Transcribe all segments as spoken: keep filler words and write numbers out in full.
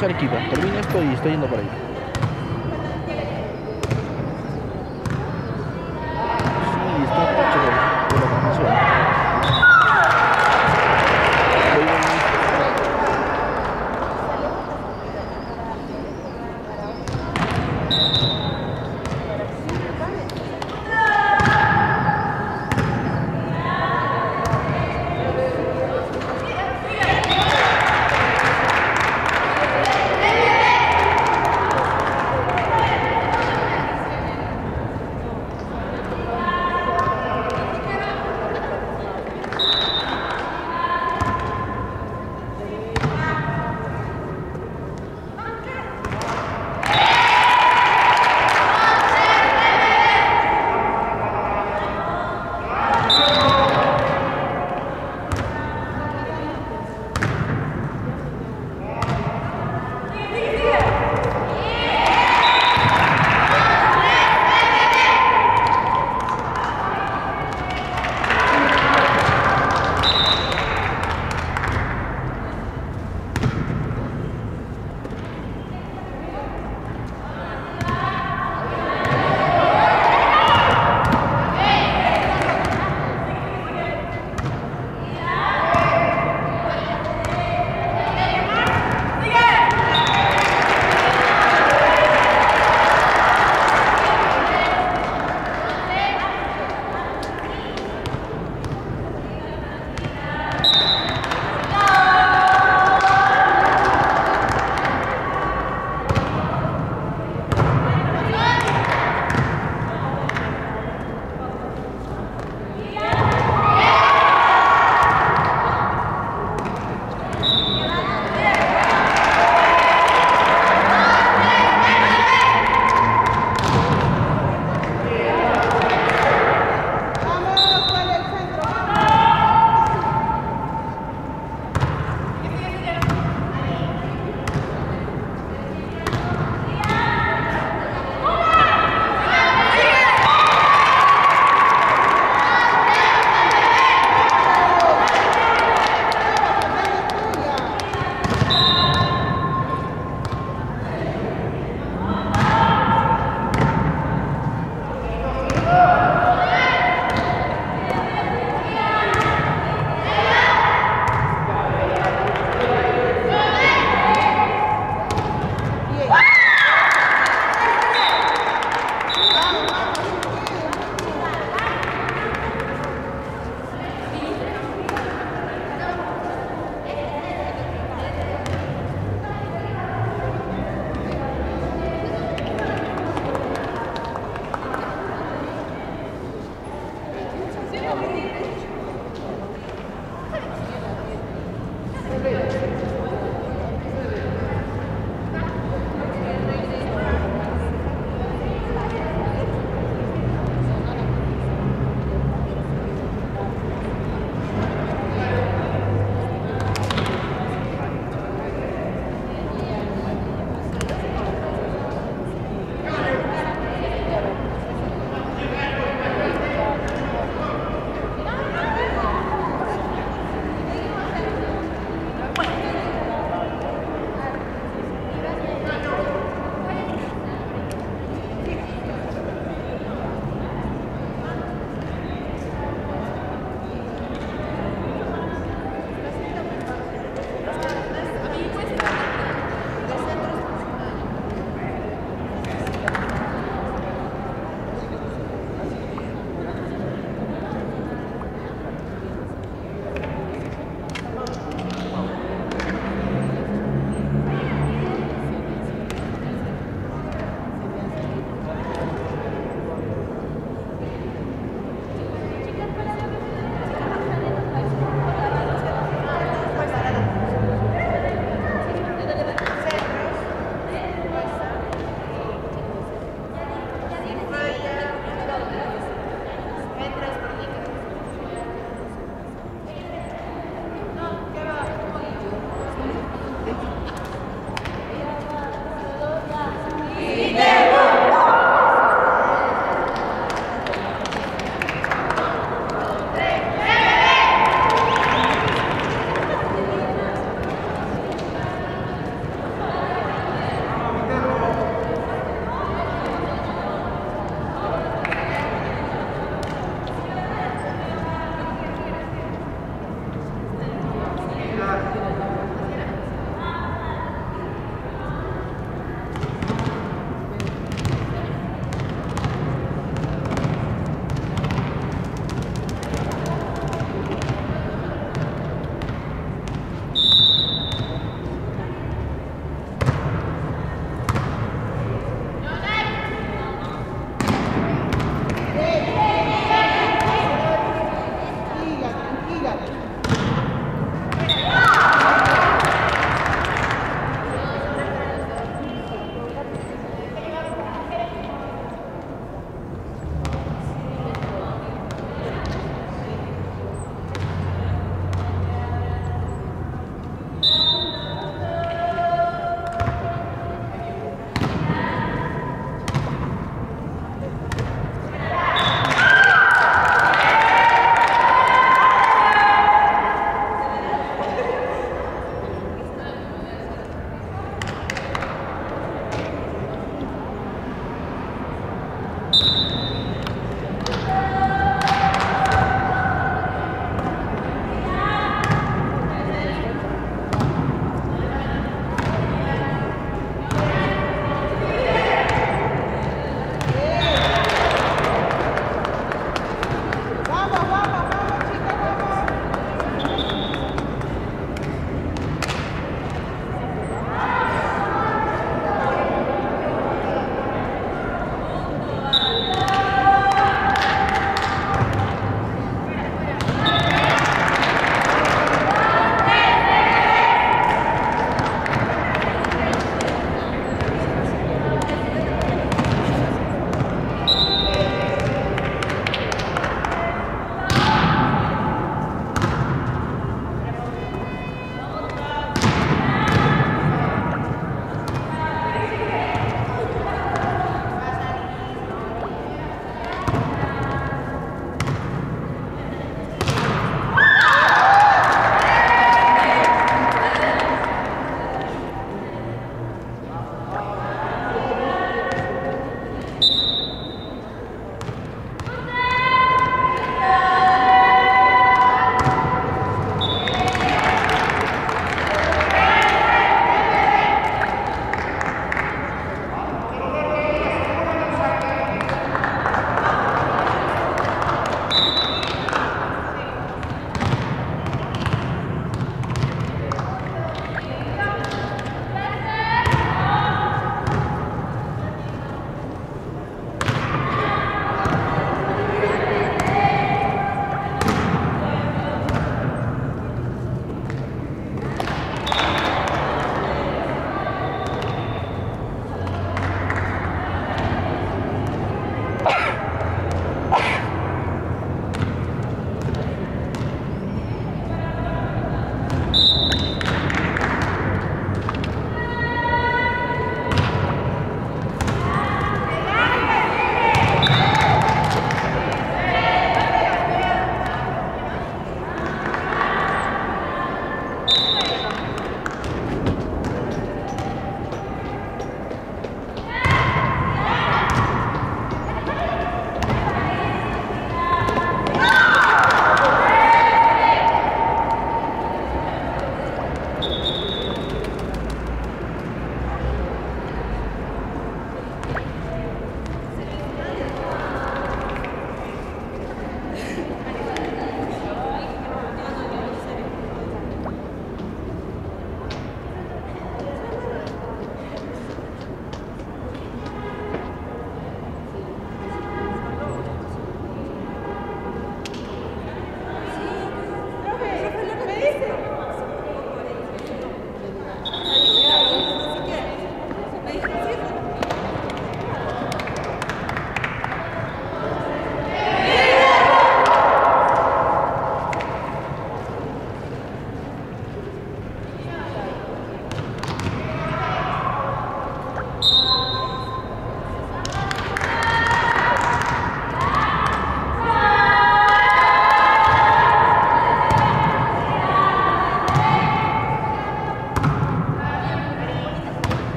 muy cerquita. Termino esto y estoy yendo por ahí. Sí, está chévere por la formación.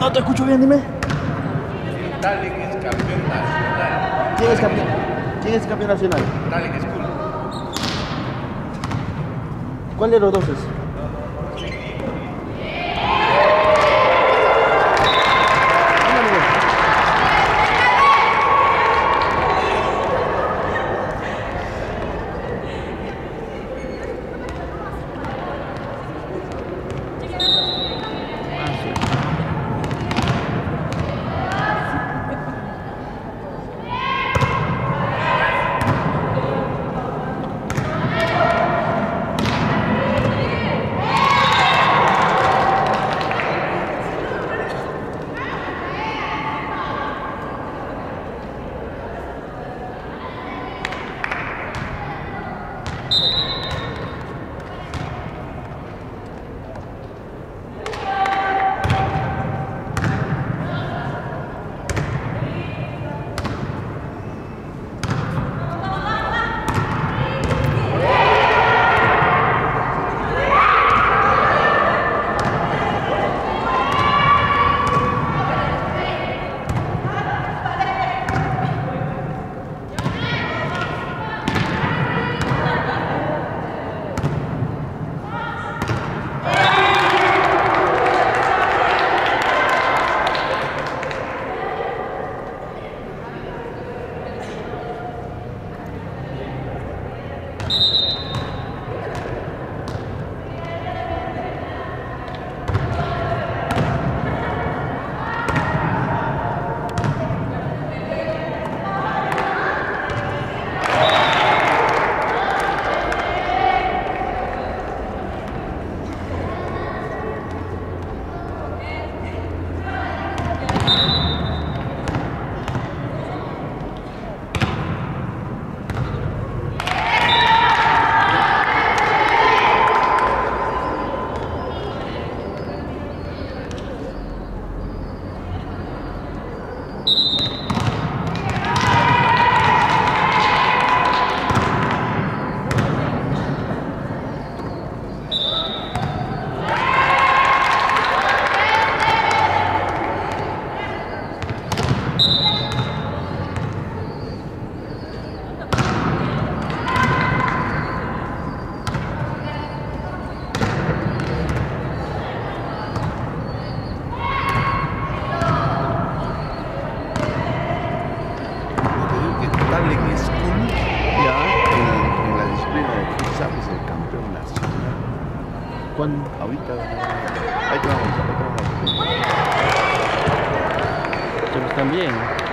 No te escucho bien, dime. Dalek es campeón nacional. ¿Quién es campeón? ¿Quién es campeón nacional? Dalek es Pulo. ¿Cuál de los dos es? Ahorita, ahí te vamos, ahí te vamos. Nosotros también.